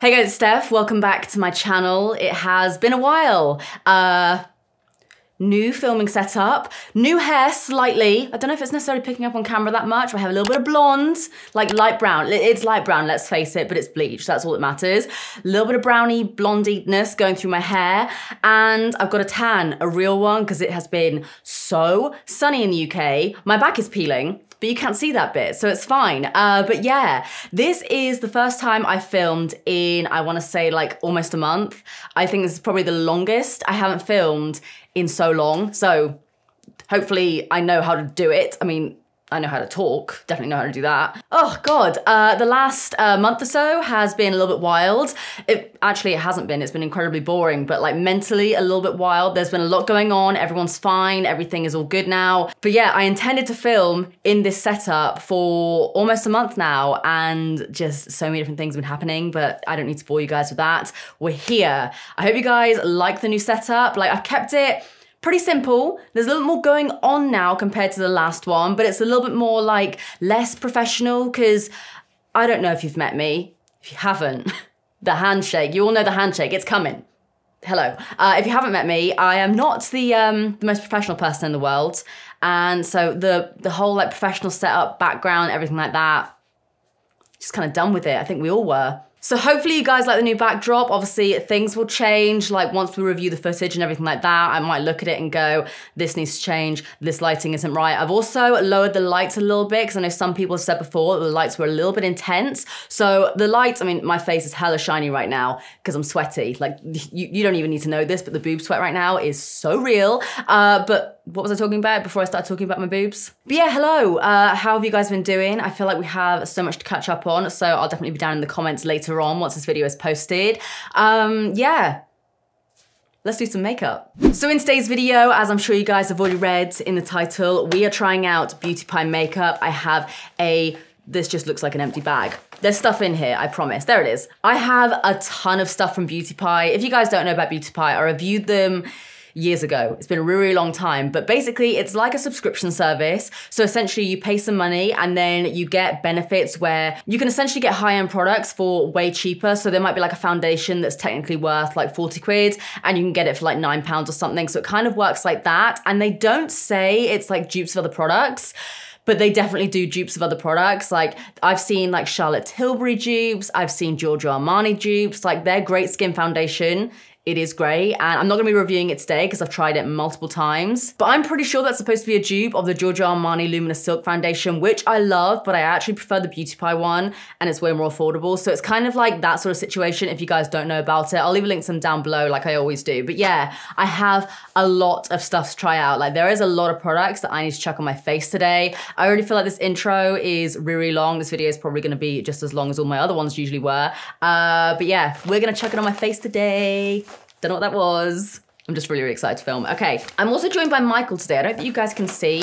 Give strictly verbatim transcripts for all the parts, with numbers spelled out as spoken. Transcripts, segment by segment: Hey guys, it's Steph. Welcome back to my channel. It has been a while. Uh, new filming setup, new hair slightly. I don't know if it's necessarily picking up on camera that much. I have a little bit of blonde, like light brown. It's light brown, let's face it, but it's bleached. That's all that matters. A little bit of brownie blondiness going through my hair. And I've got a tan, a real one, because it has been so sunny in the U K. My back is peeling, but you can't see that bit, so it's fine. Uh, but yeah, this is the first time I filmed in, I wanna say like almost a month. I think this is probably the longest I haven't filmed in so long. So hopefully I know how to do it. I mean, I know how to talk, definitely know how to do that. Oh God, uh, the last uh, month or so has been a little bit wild. It, actually, it hasn't been, it's been incredibly boring, but like mentally a little bit wild. There's been a lot going on, everyone's fine, everything is all good now. But yeah, I intended to film in this setup for almost a month now, and just so many different things have been happening, but I don't need to bore you guys with that. We're here. I hope you guys like the new setup. Like I've kept it pretty simple. There's a little more going on now compared to the last one, but it's a little bit more like less professional because I don't know if you've met me. If you haven't, the handshake, you all know the handshake, it's coming. Hello. Uh, if you haven't met me, I am not the, um, the most professional person in the world. And so the, the whole like professional setup, background, everything like that, just kind of done with it. I think we all were. So hopefully you guys like the new backdrop. Obviously things will change, like once we review the footage and everything like that, I might look at it and go, this needs to change, this lighting isn't right. I've also lowered the lights a little bit, because I know some people have said before that the lights were a little bit intense. So the lights, I mean, my face is hella shiny right now because I'm sweaty. Like you, you don't even need to know this, but the boob sweat right now is so real. Uh, but what was I talking about before I started talking about my boobs? But yeah, hello, uh, how have you guys been doing? I feel like we have so much to catch up on, so I'll definitely be down in the comments later on once this video is posted. Um, yeah. Let's do some makeup. So in today's video, as I'm sure you guys have already read in the title, we are trying out Beauty Pie makeup. I have a, this just looks like an empty bag. There's stuff in here, I promise. There it is. I have a ton of stuff from Beauty Pie. If you guys don't know about Beauty Pie, I reviewed them years ago. It's been a really, really long time, but basically it's like a subscription service. So essentially you pay some money and then you get benefits where you can essentially get high-end products for way cheaper. So there might be like a foundation that's technically worth like forty quid and you can get it for like nine pounds or something. So it kind of works like that. And they don't say it's like dupes of other products, but they definitely do dupes of other products. Like I've seen like Charlotte Tilbury dupes. I've seen Giorgio Armani dupes. Like their great skin foundation, it is great, and I'm not gonna be reviewing it today because I've tried it multiple times, but I'm pretty sure that's supposed to be a dupe of the Giorgio Armani Luminous Silk Foundation, which I love, but I actually prefer the Beauty Pie one, and it's way more affordable. So it's kind of like that sort of situation if you guys don't know about it. I'll leave a link to them down below like I always do. But yeah, I have a lot of stuff to try out. Like there is a lot of products that I need to chuck on my face today. I already feel like this intro is really, really long. This video is probably gonna be just as long as all my other ones usually were. Uh, but yeah, we're gonna chuck it on my face today. Don't know what that was. I'm just really, really excited to film. Okay, I'm also joined by Michael today. I don't think you guys can see.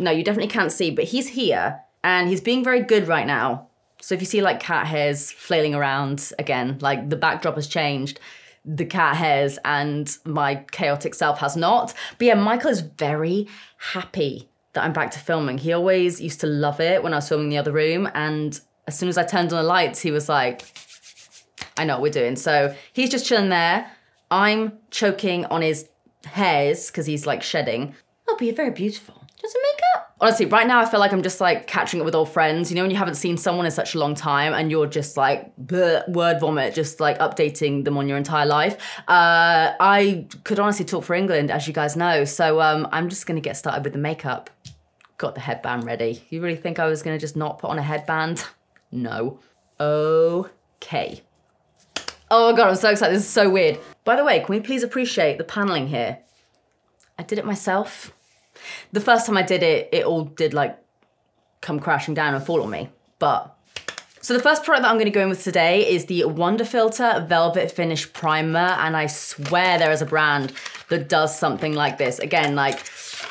No, you definitely can't see, but he's here and he's being very good right now. So if you see like cat hairs flailing around again, like the backdrop has changed, the cat hairs and my chaotic self has not. But yeah, Michael is very happy that I'm back to filming. He always used to love it when I was filming in the other room. And as soon as I turned on the lights, he was like, I know what we're doing. So he's just chilling there. I'm choking on his hairs because he's like shedding. Oh, but you're very beautiful. Just a makeup. Honestly, right now I feel like I'm just like catching up with old friends. You know, when you haven't seen someone in such a long time and you're just like word vomit, just like updating them on your entire life. Uh, I could honestly talk for England, as you guys know. So um, I'm just gonna get started with the makeup. Got the headband ready. You really think I was gonna just not put on a headband? No. Okay. Oh my God, I'm so excited, this is so weird. By the way, can we please appreciate the paneling here? I did it myself. The first time I did it, it all did like come crashing down and fall on me, but. So the first product that I'm gonna go in with today is the Wonderfilter Velvet Finish Primer, and I swear there is a brand that does something like this. Again, like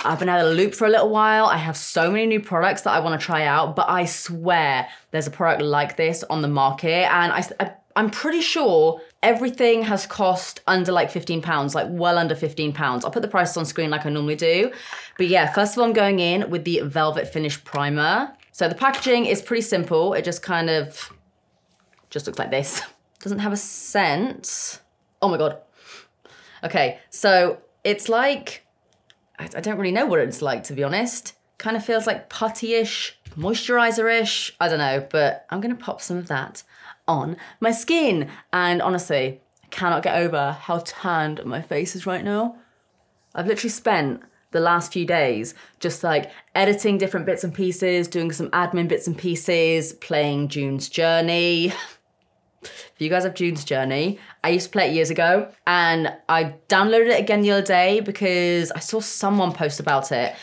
I've been out of the loop for a little while. I have so many new products that I wanna try out, but I swear there's a product like this on the market, and I, I I'm pretty sure everything has cost under like fifteen pounds, like well under fifteen pounds. I'll put the prices on screen like I normally do. But yeah, first of all, I'm going in with the Velvet Finish Primer. So the packaging is pretty simple. It just kind of just looks like this. Doesn't have a scent. Oh my God. Okay, so it's like, I don't really know what it's like, to be honest. Kind of feels like putty-ish, moisturizer-ish, I don't know, but I'm gonna pop some of that on my skin. And honestly, I cannot get over how tanned my face is right now. I've literally spent the last few days just like editing different bits and pieces, doing some admin bits and pieces, playing June's Journey. If you guys have June's Journey, I used to play it years ago, and I downloaded it again the other day because I saw someone post about it,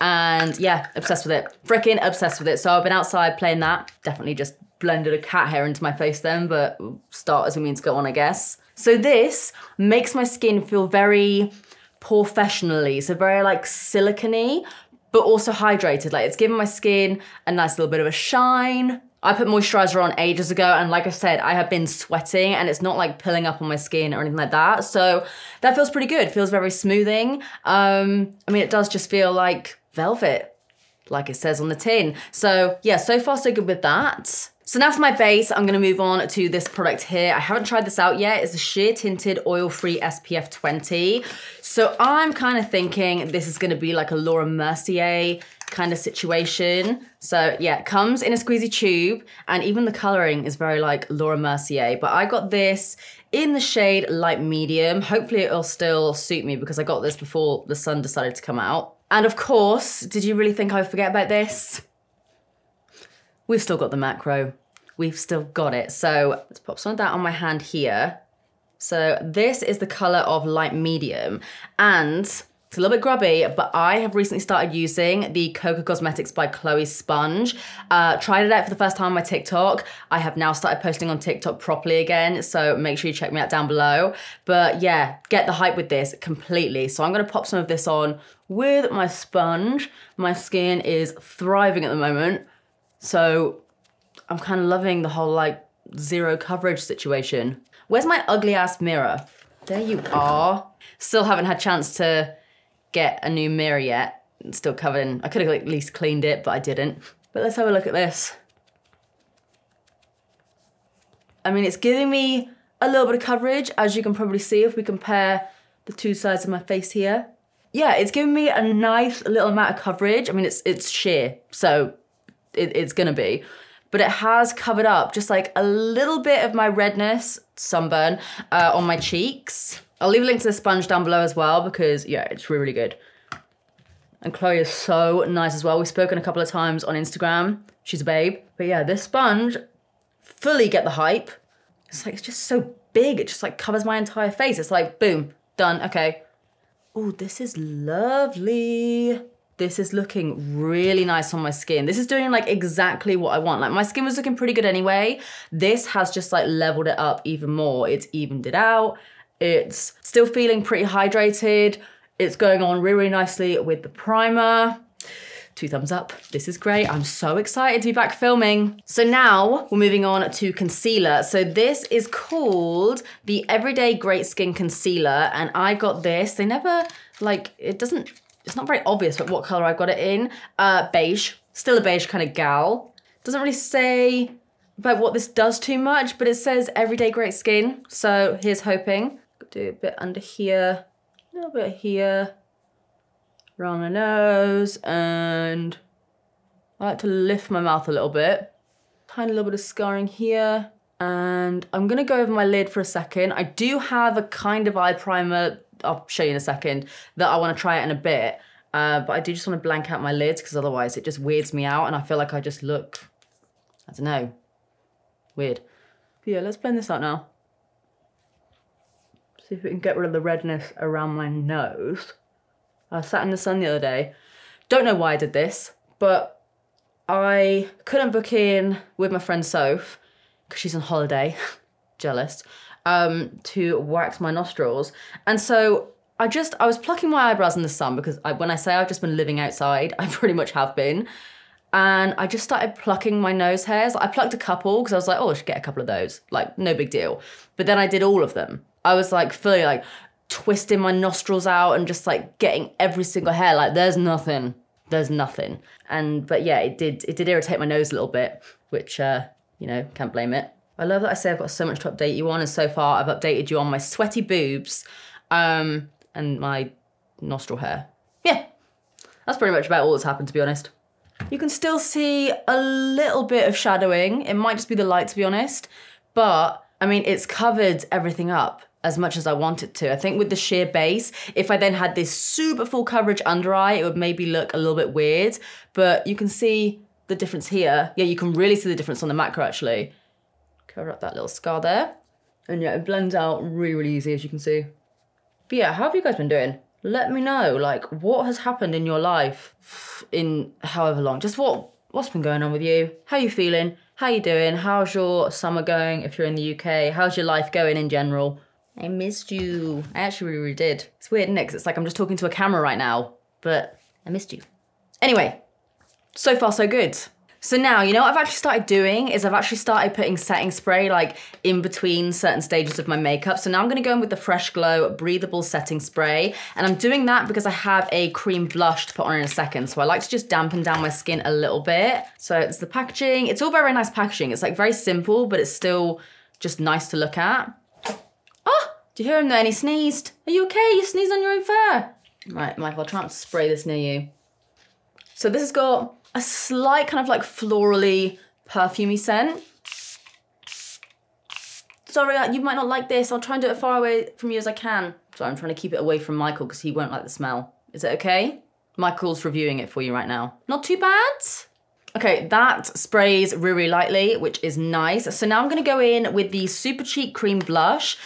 and yeah, obsessed with it. Freaking obsessed with it. So I've been outside playing that. Definitely just blended a cat hair into my face then, but start as we mean to go on, I guess. So this makes my skin feel very professionally, so very like silicony, but also hydrated. Like, it's giving my skin a nice little bit of a shine. I put moisturizer on ages ago, and like I said, I have been sweating and it's not like pilling up on my skin or anything like that. So that feels pretty good. It feels very smoothing. Um, I mean, it does just feel like velvet, like it says on the tin. So yeah, so far so good with that. So now for my base, I'm gonna move on to this product here. I haven't tried this out yet. It's the Sheer Tinted Oil-Free S P F twenty. So I'm kind of thinking this is gonna be like a Laura Mercier kind of situation. So yeah, it comes in a squeezy tube, and even the coloring is very like Laura Mercier, but I got this in the shade Light Medium. Hopefully it'll still suit me because I got this before the sun decided to come out. And of course, did you really think I would forget about this? We've still got the macro. We've still got it. So let's pop some of that on my hand here. So this is the color of Light Medium, and it's a little bit grubby, but I have recently started using the Coco Cosmetics by Chloe sponge. Uh, tried it out for the first time on my TikTok. I have now started posting on TikTok properly again, so make sure you check me out down below. But yeah, get the hype with this completely. So I'm gonna pop some of this on with my sponge. My skin is thriving at the moment. So I'm kind of loving the whole like zero coverage situation. Where's my ugly ass mirror? There you are. Still haven't had a chance to get a new mirror yet. It's still covered in, I could have at least cleaned it, but I didn't. But let's have a look at this. I mean, it's giving me a little bit of coverage, as you can probably see if we compare the two sides of my face here. Yeah, it's giving me a nice little amount of coverage. I mean, it's it's sheer, so it's gonna be, but it has covered up just like a little bit of my redness, sunburn, uh, on my cheeks. I'll leave a link to the sponge down below as well, because yeah, it's really, really good. And Chloe is so nice as well. We've spoken a couple of times on Instagram. She's a babe. But yeah, this sponge, fully get the hype. It's like, it's just so big. It just like covers my entire face. It's like, boom, done, okay. Oh, this is lovely. This is looking really nice on my skin. This is doing like exactly what I want. Like, my skin was looking pretty good anyway. This has just like leveled it up even more. It's evened it out. It's still feeling pretty hydrated. It's going on really, really nicely with the primer. Two thumbs up, this is great. I'm so excited to be back filming. So now we're moving on to concealer. So this is called the Everyday Great Skin Concealer, and I got this. They never, like, it doesn't, it's not very obvious but what color I got it in. Uh, beige, still a beige kind of gal. Doesn't really say about what this does too much, but it says Everyday Great Skin. So here's hoping. Do a bit under here, a little bit here, around my nose, and I like to lift my mouth a little bit. Tiny little bit of scarring here. And I'm gonna go over my lid for a second. I do have a kind of eye primer, I'll show you in a second, that I wanna try it in a bit, uh, but I do just wanna blank out my lids because otherwise it just weirds me out and I feel like I just look, I don't know, weird. But yeah, let's blend this out now. See if we can get rid of the redness around my nose. I sat in the sun the other day. Don't know why I did this, but I couldn't book in with my friend Soph because she's on holiday, jealous, um, to wax my nostrils. And so I just, I was plucking my eyebrows in the sun because I, when I say I've just been living outside, I pretty much have been. And I just started plucking my nose hairs. I plucked a couple because I was like, oh, I should get a couple of those. Like, no big deal. But then I did all of them. I was like fully like twisting my nostrils out and just like getting every single hair. Like, there's nothing, there's nothing. And, but yeah, it did, it did irritate my nose a little bit, which, uh, you know, can't blame it. I love that I say I've got so much to update you on, and so far I've updated you on my sweaty boobs um, and my nostril hair. Yeah, that's pretty much about all that's happened, to be honest. You can still see a little bit of shadowing. It might just be the light, to be honest, but I mean, it's covered everything up as much as I want it to. I think with the sheer base, if I then had this super full coverage under eye, it would maybe look a little bit weird, but you can see the difference here. Yeah, you can really see the difference on the macro actually. Cover up that little scar there. And yeah, it blends out really, really easy, as you can see. But yeah, how have you guys been doing? Let me know, like, what has happened in your life in however long? Just what, what's been going on with you? How are you feeling? How are you doing? How's your summer going if you're in the U K? How's your life going in general? I missed you. I actually really, really did. It's weird, isn't it? 'Cause it's like I'm just talking to a camera right now, but I missed you. Anyway, so far so good. So now, you know what I've actually started doing is I've actually started putting setting spray like in between certain stages of my makeup. So now I'm gonna go in with the Fresh Glow Breathable Setting Spray. And I'm doing that because I have a cream blush to put on in a second. So I like to just dampen down my skin a little bit. So it's the packaging. It's all very nice packaging. It's like very simple, but it's still just nice to look at. Oh, do you hear him there? And he sneezed. Are you okay? You sneezed on your own fur. Right, Michael, I'll try not to spray this near you. So this has got a slight kind of like florally perfumey scent. Sorry, you might not like this. I'll try and do it as far away from you as I can. So I'm trying to keep it away from Michael because he won't like the smell. Is it okay? Michael's reviewing it for you right now. Not too bad. Okay, that sprays really, really lightly, which is nice. So now I'm gonna go in with the Supercheek Cream Blush.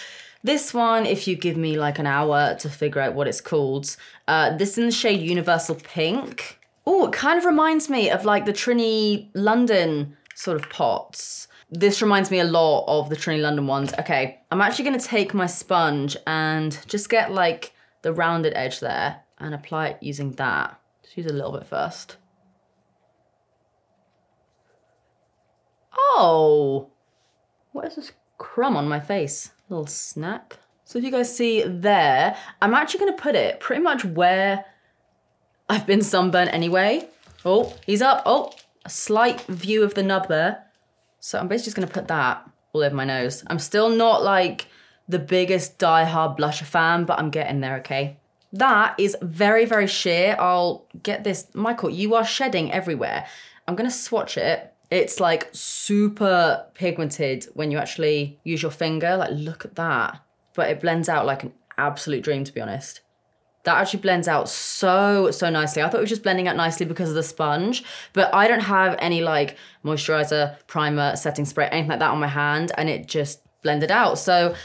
This one, if you give me like an hour to figure out what it's called, uh, this is in the shade Universal Pink. Oh, it kind of reminds me of like the Trini London sort of pots. This reminds me a lot of the Trini London ones. Okay, I'm actually gonna take my sponge and just get like the rounded edge there and apply it using that. Just use a little bit first. Oh, what is this crumb on my face? A little snack. So if you guys see there, I'm actually gonna put it pretty much where I've been sunburnt anyway. Oh, he's up. Oh, a slight view of the nub there. So I'm basically just gonna put that all over my nose. I'm still not like the biggest diehard blusher fan, but I'm getting there, okay? That is very, very sheer. I'll get this. Michael, you are shedding everywhere. I'm gonna swatch it. It's like super pigmented when you actually use your finger. Like, look at that. But it blends out like an absolute dream, to be honest. That actually blends out so, so nicely. I thought it was just blending out nicely because of the sponge, but I don't have any like moisturizer, primer, setting spray, anything like that on my hand, and it just blended out. So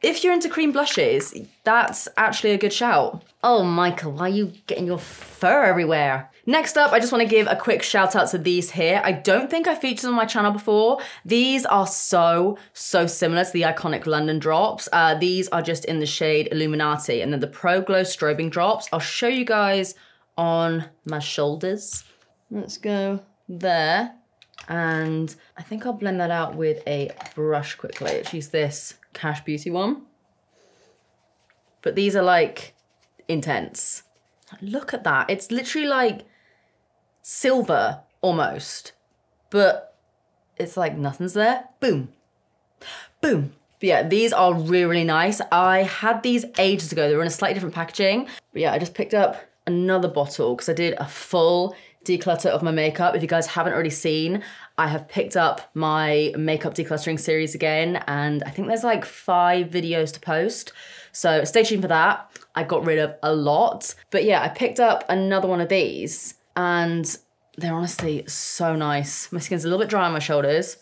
if you're into cream blushes, that's actually a good shout. Oh, Michael, why are you getting your fur everywhere? Next up, I just wanna give a quick shout out to these here. I don't think I featured them on my channel before. These are so, so similar to the Iconic London drops. Uh, these are just in the shade Illuminati, and then the Pro Glow Strobing drops. I'll show you guys on my shoulders. Let's go there. And I think I'll blend that out with a brush quickly. Let's use this Cash Beauty one. But these are like intense. Look at that, it's literally like silver almost, but it's like nothing's there. Boom, boom. But yeah, these are really, really nice. I had these ages ago. They were in a slightly different packaging. But yeah, I just picked up another bottle because I did a full declutter of my makeup. If you guys haven't already seen, I have picked up my makeup decluttering series again, and I think there's like five videos to post. So stay tuned for that. I got rid of a lot, but yeah, I picked up another one of these and they're honestly so nice. My skin's a little bit dry on my shoulders,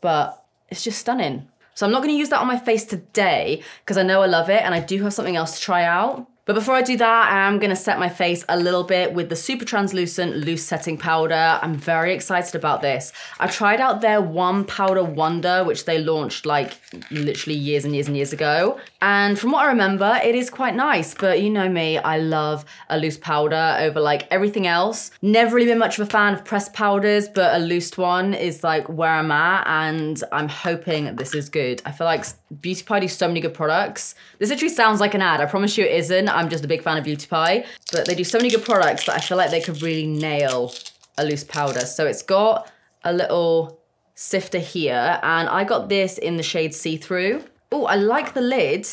but it's just stunning. So I'm not gonna use that on my face today because I know I love it and I do have something else to try out. But before I do that, I am gonna set my face a little bit with the Super Translucent Loose Setting Powder. I'm very excited about this. I tried out their One Powder Wonder, which they launched like literally years and years and years ago. And from what I remember, it is quite nice, but you know me, I love a loose powder over like everything else. Never really been much of a fan of pressed powders, but a loose one is like where I'm at, and I'm hoping this is good. I feel like Beauty Pie do so many good products. This literally sounds like an ad, I promise you it isn't. I'm just a big fan of Beauty Pie, but they do so many good products that I feel like they could really nail a loose powder. So it's got a little sifter here, and I got this in the shade See-Through. Oh, I like the lid. I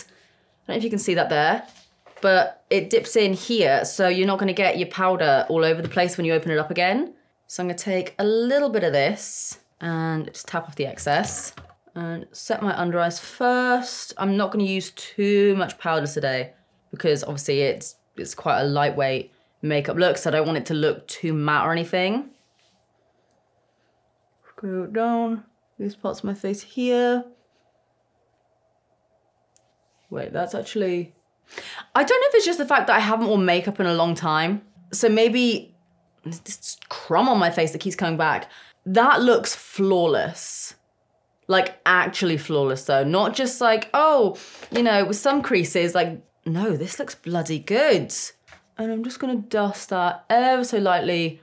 don't know if you can see that there, but it dips in here, so you're not gonna get your powder all over the place when you open it up again. So I'm gonna take a little bit of this and just tap off the excess and set my under eyes first. I'm not gonna use too much powder today because obviously it's, it's quite a lightweight makeup look, so I don't want it to look too matte or anything. Go down these parts of my face here. Wait, that's actually... I don't know if it's just the fact that I haven't worn makeup in a long time. So maybe this crumb on my face that keeps coming back. That looks flawless. Like actually flawless though. Not just like, oh, you know, with some creases, like, no, this looks bloody good. And I'm just gonna dust that ever so lightly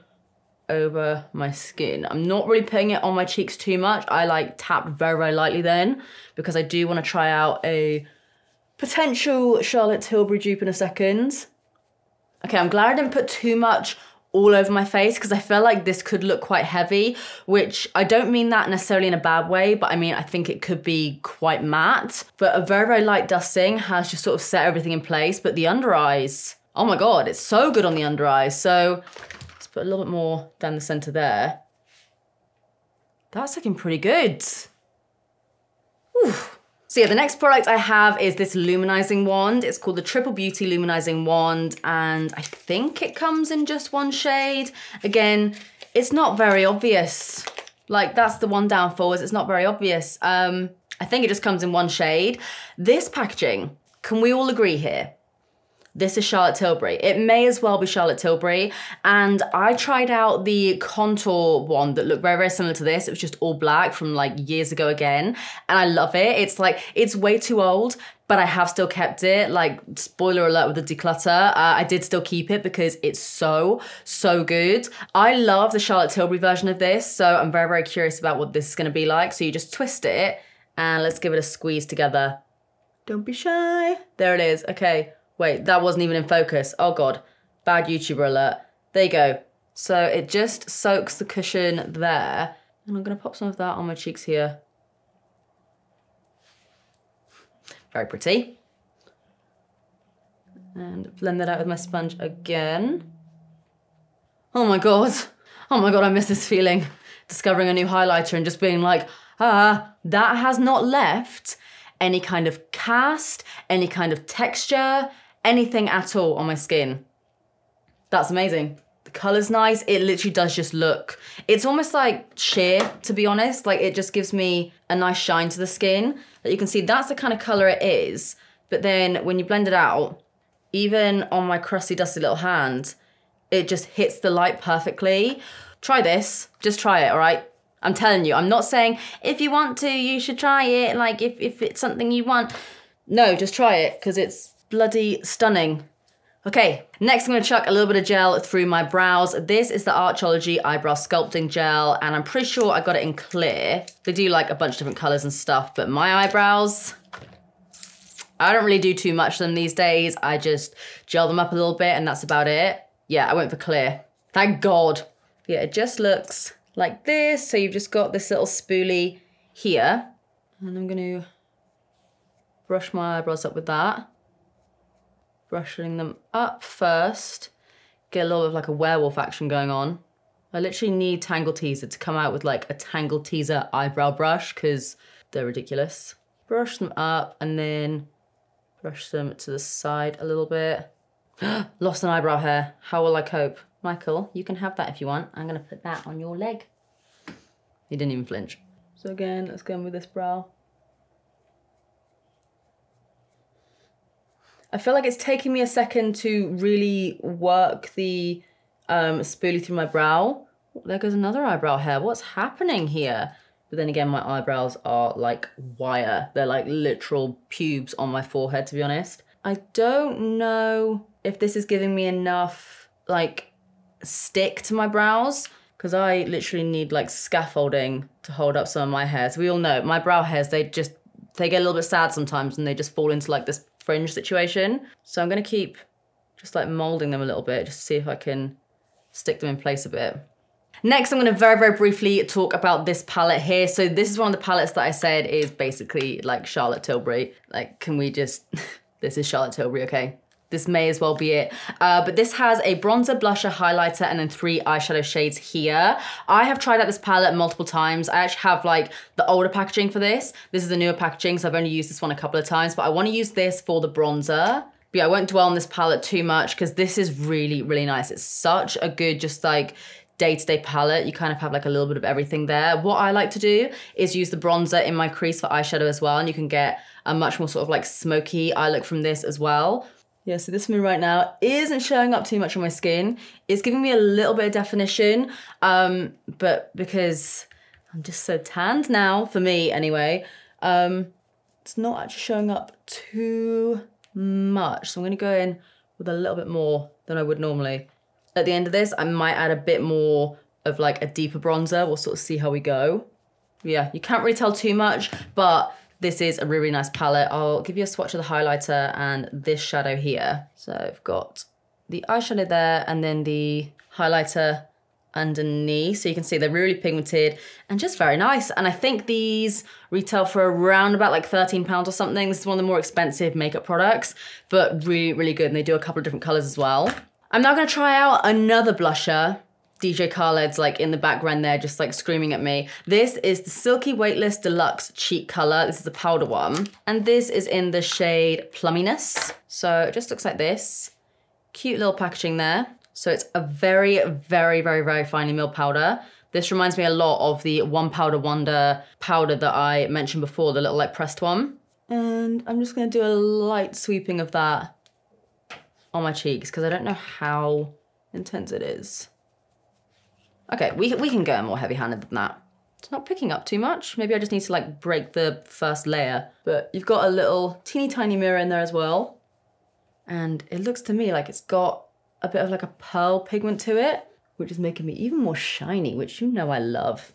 over my skin. I'm not really putting it on my cheeks too much. I like tap very, very lightly then because I do wanna try out a potential Charlotte Tilbury dupe in a second. Okay, I'm glad I didn't put too much all over my face because I feel like this could look quite heavy, which I don't mean that necessarily in a bad way, but I mean, I think it could be quite matte. But a very, very light dusting has just sort of set everything in place. But the under eyes, oh my God, it's so good on the under eyes. So let's put a little bit more down the center there. That's looking pretty good. Whew. So yeah, the next product I have is this luminizing wand. It's called the Triple Beauty Luminizing Wand, and I think it comes in just one shade. Again, it's not very obvious. Like, that's the one downfall, is it's not very obvious. Um, I think it just comes in one shade. This packaging, can we all agree here? This is Charlotte Tilbury. It may as well be Charlotte Tilbury. And I tried out the contour wand that looked very, very similar to this. It was just all black from like years ago again. And I love it. It's like, it's way too old, but I have still kept it. Like, spoiler alert with the declutter, uh, I did still keep it because it's so, so good. I love the Charlotte Tilbury version of this. So I'm very, very curious about what this is gonna be like. So you just twist it and let's give it a squeeze together. Don't be shy. There it is, okay. Wait, that wasn't even in focus. Oh God, bad YouTuber alert. There you go. So it just soaks the cushion there. And I'm gonna pop some of that on my cheeks here. Very pretty. And blend that out with my sponge again. Oh my God. Oh my God, I miss this feeling. Discovering a new highlighter and just being like, ah, that has not left any kind of cast, any kind of texture, anything at all on my skin. That's amazing. The color's nice. It literally does just look, it's almost like sheer, to be honest. Like, it just gives me a nice shine to the skin that you can see that's the kind of color it is. But then when you blend it out, even on my crusty, dusty little hand, it just hits the light perfectly. Try this, just try it, all right? I'm telling you, I'm not saying if you want to, you should try it. Like if, if it's something you want. No, just try it because it's bloody stunning. Okay, next I'm gonna chuck a little bit of gel through my brows. This is the Archology Eyebrow Sculpting Gel, and I'm pretty sure I got it in clear. They do like a bunch of different colors and stuff, but my eyebrows, I don't really do too much of them these days. I just gel them up a little bit and that's about it. Yeah, I went for clear. Thank God. Yeah, it just looks like this. So you've just got this little spoolie here. And I'm gonna brush my eyebrows up with that. Brushing them up first. Get a little bit of like a werewolf action going on. I literally need Tangle Teezer to come out with like a Tangle Teezer eyebrow brush because they're ridiculous. Brush them up and then brush them to the side a little bit. Lost an eyebrow hair. How will I cope? Michael, you can have that if you want. I'm gonna put that on your leg. He didn't even flinch. So again, let's go in with this brow. I feel like it's taking me a second to really work the um, spoolie through my brow. Oh, there goes another eyebrow hair. What's happening here? But then again, my eyebrows are like wire. They're like literal pubes on my forehead, to be honest. I don't know if this is giving me enough, like, stick to my brows, because I literally need like scaffolding to hold up some of my hairs. We all know my brow hairs, they just, they get a little bit sad sometimes and they just fall into like this fringe situation. So I'm gonna keep just like molding them a little bit, just to see if I can stick them in place a bit. Next, I'm gonna very, very briefly talk about this palette here. So this is one of the palettes that I said is basically like Charlotte Tilbury. Like, can we just, this is Charlotte Tilbury, okay? This may as well be it. Uh, but this has a bronzer, blusher, highlighter, and then three eyeshadow shades here. I have tried out this palette multiple times. I actually have like the older packaging for this. This is the newer packaging, so I've only used this one a couple of times, but I wanna use this for the bronzer. But yeah, I won't dwell on this palette too much because this is really, really nice. It's such a good, just like, day-to-day palette. You kind of have like a little bit of everything there. What I like to do is use the bronzer in my crease for eyeshadow as well, and you can get a much more sort of like smoky eye look from this as well. Yeah, so this one right now isn't showing up too much on my skin. It's giving me a little bit of definition, um, but because I'm just so tanned now, for me anyway, um, it's not actually showing up too much. So I'm gonna go in with a little bit more than I would normally. At the end of this, I might add a bit more of like a deeper bronzer. We'll sort of see how we go. Yeah, you can't really tell too much, but this is a really, really nice palette. I'll give you a swatch of the highlighter and this shadow here. So I've got the eyeshadow there and then the highlighter underneath. So you can see they're really pigmented and just very nice. And I think these retail for around about like thirteen pounds or something. This is one of the more expensive makeup products, but really, really good. And they do a couple of different colors as well. I'm now gonna try out another blusher. D J Khaled's like in the background there, just like screaming at me. This is the Silky Weightless Deluxe Cheek Color. This is the powder one. And this is in the shade Plumminess. So it just looks like this. Cute little packaging there. So it's a very, very, very, very finely milled powder. This reminds me a lot of the One Powder Wonder powder that I mentioned before, the little like pressed one. And I'm just gonna do a light sweeping of that on my cheeks because I don't know how intense it is. Okay, we, we can go more heavy-handed than that. It's not picking up too much. Maybe I just need to like break the first layer, but you've got a little teeny tiny mirror in there as well. And it looks to me like it's got a bit of like a pearl pigment to it, which is making me even more shiny, which you know I love.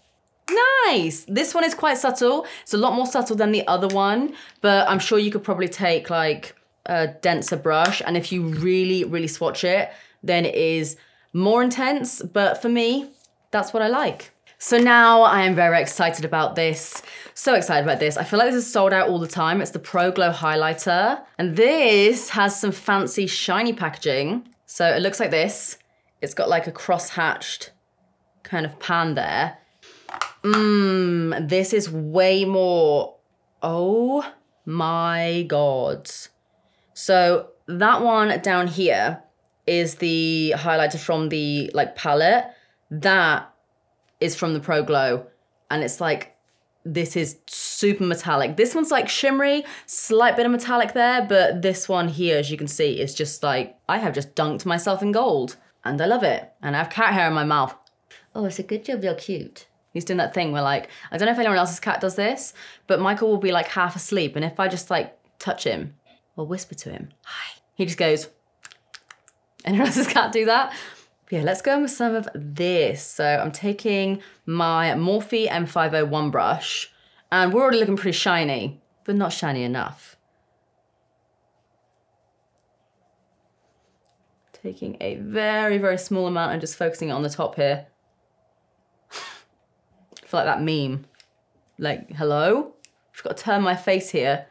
Nice! This one is quite subtle. It's a lot more subtle than the other one, but I'm sure you could probably take like a denser brush. And if you really, really swatch it, then it is more intense, but for me, that's what I like. So now I am very excited about this. So excited about this. I feel like this is sold out all the time. It's the Pro Glow Highlighter. And this has some fancy shiny packaging. So it looks like this. It's got like a cross-hatched kind of pan there. Mmm, this is way more, oh my God. So that one down here is the highlighter from the like palette. That is from the Pro Glow, and it's like, this is super metallic. This one's like shimmery, slight bit of metallic there, but this one here, as you can see, is just like, I have just dunked myself in gold, and I love it. And I have cat hair in my mouth. Oh, it's a good job you're cute. He's doing that thing where like, I don't know if anyone else's cat does this, but Michael will be like half asleep, and if I just like touch him or whisper to him, hi, he just goes, anyone else's cat do that? Yeah, let's go in with some of this. So I'm taking my Morphe M five oh one brush, and we're already looking pretty shiny, but not shiny enough. Taking a very, very small amount and just focusing it on the top here. I feel like that meme. Like, hello? I've got to turn my face here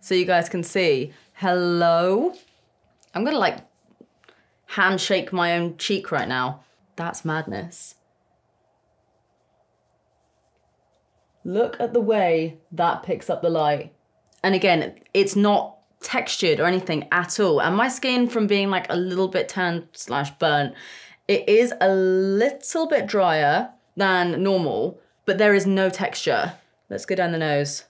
so you guys can see. Hello? I'm gonna like, handshake my own cheek right now. That's madness. Look at the way that picks up the light. And again, it's not textured or anything at all. And my skin, from being like a little bit tanned slash burnt, it is a little bit drier than normal, but there is no texture. Let's go down the nose.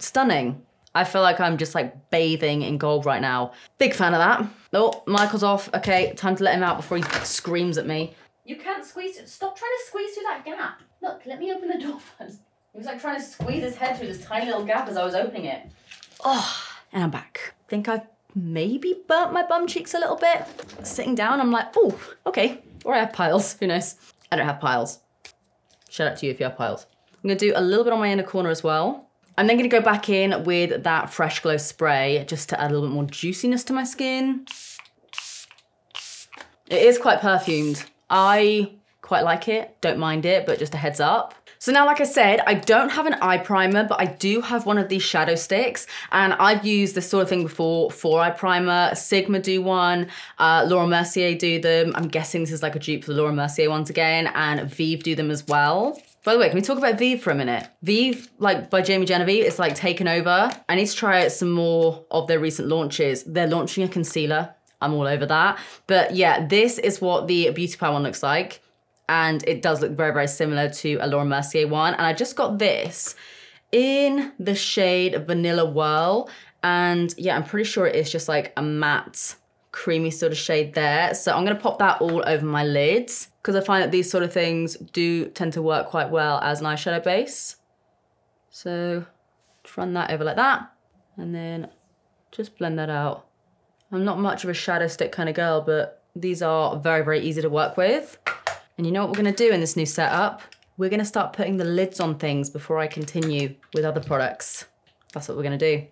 Stunning. I feel like I'm just like bathing in gold right now. Big fan of that. Oh, Michael's off. Okay, time to let him out before he screams at me. You can't squeeze it. Stop trying to squeeze through that gap. Look, let me open the door first. He was like trying to squeeze his head through this tiny little gap as I was opening it. Oh, and I'm back. I think I've maybe burnt my bum cheeks a little bit. Sitting down, I'm like, oh, okay. Or I have piles, who knows? I don't have piles. Shout out to you if you have piles. I'm gonna do a little bit on my inner corner as well. I'm then gonna go back in with that Fresh Glow spray just to add a little bit more juiciness to my skin. It is quite perfumed. I Quite like it, don't mind it, but just a heads up. So now, like I said, I don't have an eye primer, but I do have one of these shadow sticks, and I've used this sort of thing before for eye primer. Sigma do one, uh, Laura Mercier do them. I'm guessing this is like a dupe for the Laura Mercier ones again, and Vieve do them as well. By the way, can we talk about Vieve for a minute? Vieve, like by Jamie Genevieve, it's like taken over. I need to try out some more of their recent launches. They're launching a concealer. I'm all over that. But yeah, this is what the Beauty Pie one looks like. And it does look very, very similar to a Laura Mercier one. And I just got this in the shade Vanilla Whirl. And yeah, I'm pretty sure it is just like a matte, creamy sort of shade there. So I'm gonna pop that all over my lids because I find that these sort of things do tend to work quite well as an eyeshadow base. So just run that over like that and then just blend that out. I'm not much of a shadow stick kind of girl, but these are very, very easy to work with. And you know what we're gonna do in this new setup? We're gonna start putting the lids on things before I continue with other products. That's what we're gonna do.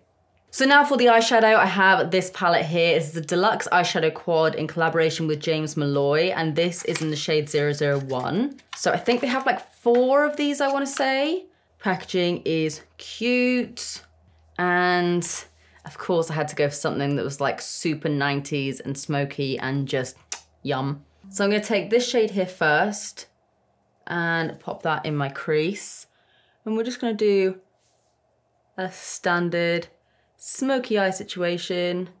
So now for the eyeshadow, I have this palette here. This is the Deluxe Eyeshadow Quad in collaboration with James Malloy, and this is in the shade zero zero one. So I think they have like four of these, I wanna say. Packaging is cute. And of course I had to go for something that was like super nineties and smoky and just yum. So I'm gonna take this shade here first and pop that in my crease. And we're just gonna do a standard smoky eye situation.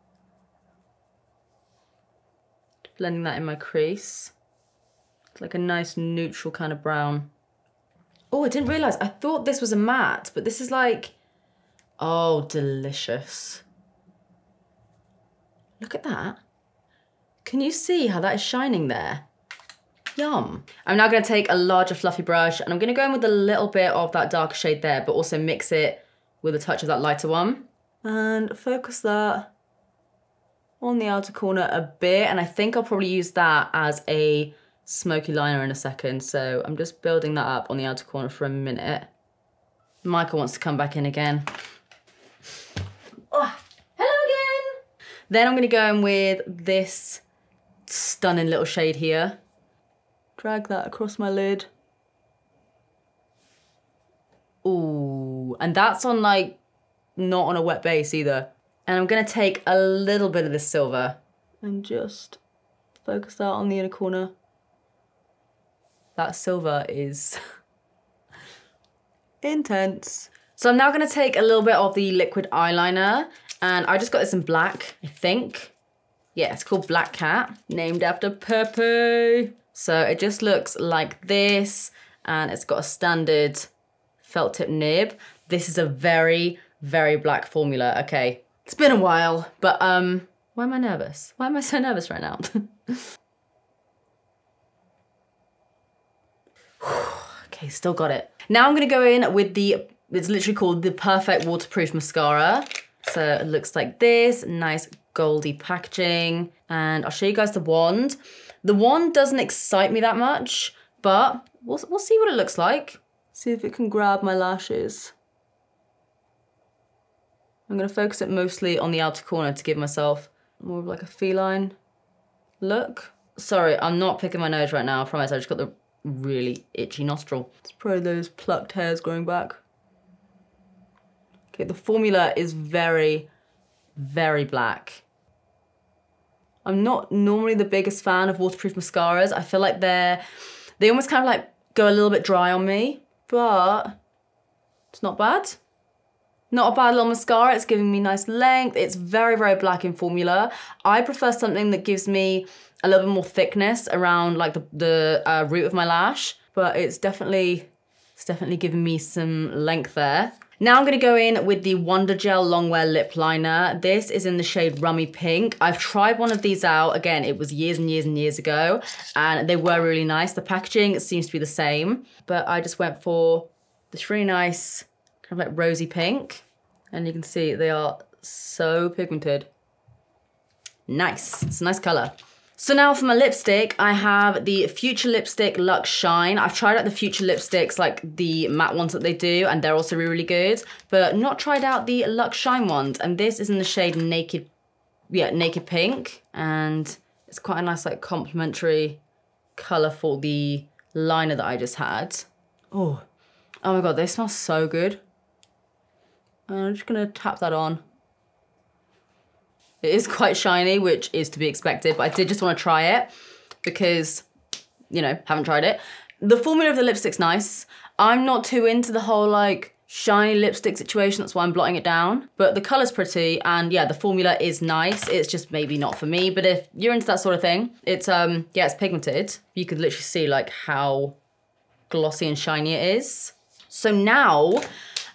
Blending that in my crease. It's like a nice neutral kind of brown. Oh, I didn't realize, I thought this was a matte, but this is like, oh, delicious. Look at that. Can you see how that is shining there? Yum. I'm now gonna take a larger fluffy brush and I'm gonna go in with a little bit of that darker shade there, but also mix it with a touch of that lighter one. And focus that on the outer corner a bit. And I think I'll probably use that as a smoky liner in a second. So I'm just building that up on the outer corner for a minute. Michael wants to come back in again. Oh, hello again. Then I'm gonna go in with this stunning little shade here. Drag that across my lid. Ooh, and that's on like, not on a wet base either. And I'm gonna take a little bit of this silver and just focus that on the inner corner. That silver is intense. So I'm now gonna take a little bit of the liquid eyeliner and I just got this in black, I think. Yeah, it's called Black Cat, named after Pepe. So it just looks like this, and it's got a standard felt tip nib. This is a very, very black formula, okay. It's been a while, but um, why am I nervous? Why am I so nervous right now? Okay, still got it. Now I'm gonna go in with the, it's literally called the Perfect Waterproof Mascara. So it looks like this, nice goldy packaging. And I'll show you guys the wand. The wand doesn't excite me that much, but we'll, we'll see what it looks like. See if it can grab my lashes. I'm gonna focus it mostly on the outer corner to give myself more of like a feline look. Sorry, I'm not picking my nose right now, I promise. I just got the really itchy nostril. It's probably those plucked hairs growing back. Okay, the formula is very, very black. I'm not normally the biggest fan of waterproof mascaras. I feel like they're, they almost kind of like go a little bit dry on me, but it's not bad. Not a bad little mascara, it's giving me nice length. It's very, very black in formula. I prefer something that gives me a little bit more thickness around like the, the uh, root of my lash, but it's definitely, it's definitely giving me some length there. Now I'm gonna go in with the Wonder Gel Longwear Lip Liner. This is in the shade Rummy Pink. I've tried one of these out. Again, it was years and years and years ago, and they were really nice. The packaging seems to be the same, but I just went for this really nice, kind of like rosy pink. And you can see they are so pigmented. Nice, it's a nice color. So now for my lipstick, I have the Future Lipstick Luxe Shine. I've tried out the Future Lipsticks, like the matte ones that they do, and they're also really, really good, but not tried out the Luxe Shine ones. And this is in the shade Naked, yeah, Naked Pink. And it's quite a nice like complementary color for the liner that I just had. Oh, oh my God, they smell so good. I'm just gonna tap that on. It is quite shiny, which is to be expected, but I did just wanna try it because, you know, haven't tried it. The formula of the lipstick's nice. I'm not too into the whole like shiny lipstick situation, that's why I'm blotting it down. But the color's pretty and yeah, the formula is nice. It's just maybe not for me, but if you're into that sort of thing, it's, um, yeah, it's pigmented. You could literally see like how glossy and shiny it is. So now,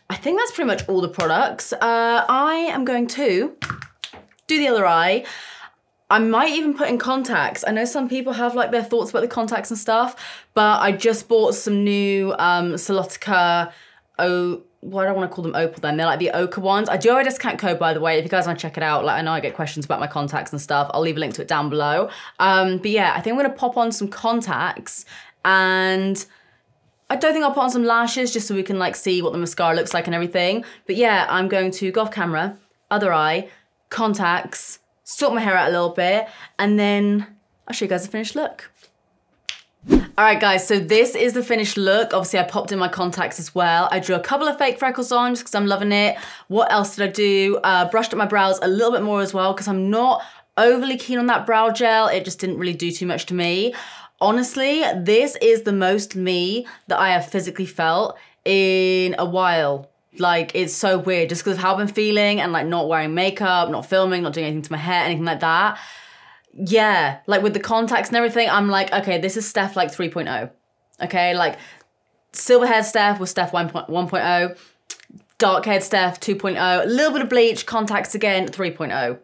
I think that's pretty much all the products. Uh, I am going to do the other eye. I might even put in contacts. I know some people have like their thoughts about the contacts and stuff, but I just bought some new um, Salotica, oh, why do I want to call them opal then? They're like the ochre ones. I do have a discount code, by the way, if you guys want to check it out. Like, I know I get questions about my contacts and stuff. I'll leave a link to it down below. Um, but yeah, I think I'm going to pop on some contacts and I don't think I'll put on some lashes just so we can like see what the mascara looks like and everything. But yeah, I'm going to go off camera, other eye, contacts, sort my hair out a little bit, and then I'll show you guys the finished look. All right guys, so this is the finished look. Obviously I popped in my contacts as well. I drew a couple of fake freckles on just because I'm loving it. What else did I do? Uh, brushed up my brows a little bit more as well because I'm not overly keen on that brow gel. It just didn't really do too much to me. Honestly, this is the most me that I have physically felt in a while. Like, it's so weird just because of how I've been feeling and like not wearing makeup, not filming, not doing anything to my hair, anything like that. Yeah, like with the contacts and everything, I'm like, okay, this is Steph like three point oh. Okay, like silver haired Steph was Steph one point oh, dark haired Steph two point oh, a little bit of bleach, contacts again, three point oh.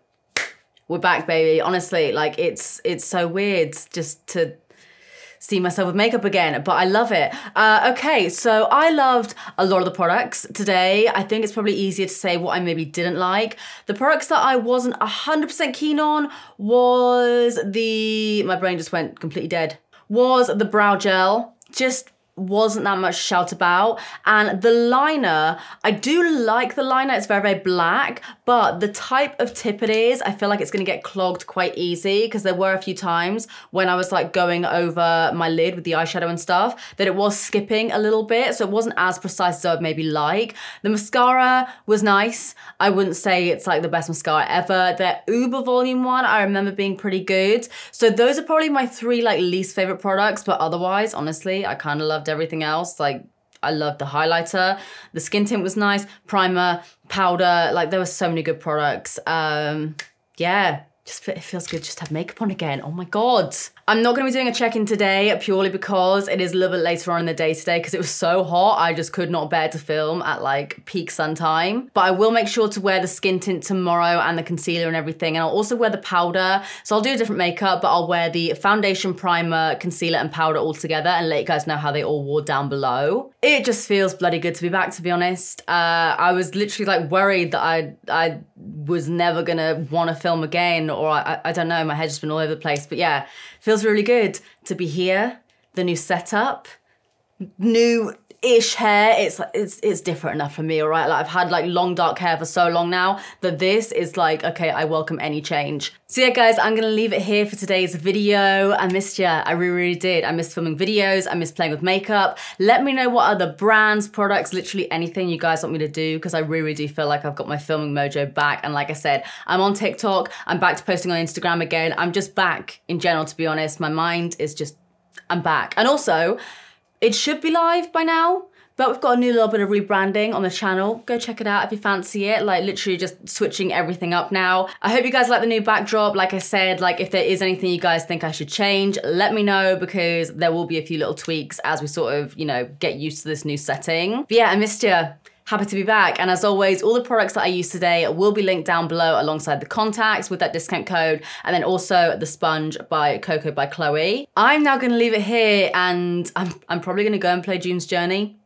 We're back, baby. Honestly, like it's, it's so weird just to see myself with makeup again, but I love it. Uh, okay, so I loved a lot of the products today. I think it's probably easier to say what I maybe didn't like. The products that I wasn't one hundred percent keen on was the, my brain just went completely dead, was the brow gel. Just wasn't that much to shout about. And the liner, I do like the liner, it's very, very black, but the type of tip it is, I feel like it's gonna get clogged quite easy because there were a few times when I was like going over my lid with the eyeshadow and stuff that it was skipping a little bit, so it wasn't as precise as I would maybe like. The mascara was nice. I wouldn't say it's like the best mascara ever. Their Uber Volume one, I remember being pretty good. So those are probably my three like least favorite products, but otherwise, honestly, I kind of loved everything else. Like I loved the highlighter, the skin tint was nice, primer, powder, like there were so many good products. Um, yeah, just it feels good just to have makeup on again, oh my God. I'm not gonna be doing a check-in today purely because it is a little bit later on in the day today because it was so hot, I just could not bear to film at like peak sun time. But I will make sure to wear the skin tint tomorrow and the concealer and everything, and I'll also wear the powder. So I'll do a different makeup, but I'll wear the foundation, primer, concealer and powder all together and let you guys know how they all wore down below. It just feels bloody good to be back, to be honest. Uh, I was literally like worried that I I was never gonna wanna film again, or I, I don't know, my head's just been all over the place, but yeah. Feels really good to be here. The new setup, new-ish hair. It's it's it's different enough for me, all right? Like I've had like long dark hair for so long now that this is like, okay, I welcome any change. So yeah guys, I'm gonna leave it here for today's video. I missed you, I really, really did. I missed filming videos, I missed playing with makeup. Let me know what other brands, products, literally anything you guys want me to do because I really, really do feel like I've got my filming mojo back. And like I said, I'm on TikTok, I'm back to posting on Instagram again. I'm just back in general, to be honest. My mind is just, I'm back. And also, it should be live by now, but we've got a new little bit of rebranding on the channel. Go check it out if you fancy it. Like literally just switching everything up now. I hope you guys like the new backdrop. Like I said, like if there is anything you guys think I should change, let me know because there will be a few little tweaks as we sort of, you know, get used to this new setting. But yeah, I missed you. Happy to be back. And as always, all the products that I used today will be linked down below alongside the contacts with that discount code. And then also the sponge by Coco by Chloe. I'm now gonna leave it here and I'm, I'm probably gonna go and play June's Journey.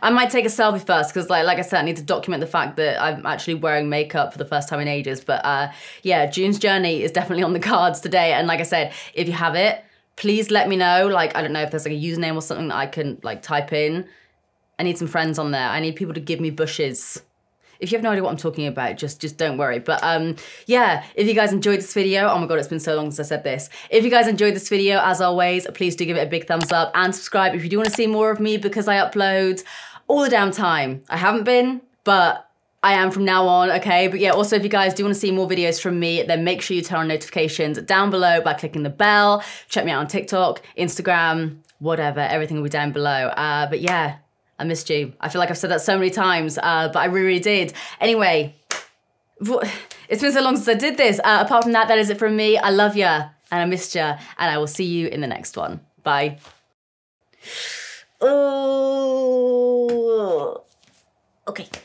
I might take a selfie first because like, like I said, I need to document the fact that I'm actually wearing makeup for the first time in ages. But uh, yeah, June's Journey is definitely on the cards today. And like I said, if you have it, please let me know. Like, I don't know if there's like a username or something that I can like type in. I need some friends on there. I need people to give me bushes. If you have no idea what I'm talking about, just, just don't worry. But um, yeah, if you guys enjoyed this video, oh my God, it's been so long since I said this. If you guys enjoyed this video, as always, please do give it a big thumbs up and subscribe if you do want to see more of me, because I upload all the damn time. I haven't been, but I am from now on, okay? But yeah, also if you guys do want to see more videos from me, then make sure you turn on notifications down below by clicking the bell. Check me out on TikTok, Instagram, whatever, everything will be down below. Uh, but yeah, I missed you. I feel like I've said that so many times, uh, but I really, really did. Anyway, it's been so long since I did this. Uh, apart from that, that is it from me. I love ya, and I missed ya, and I will see you in the next one. Bye. Oh, okay.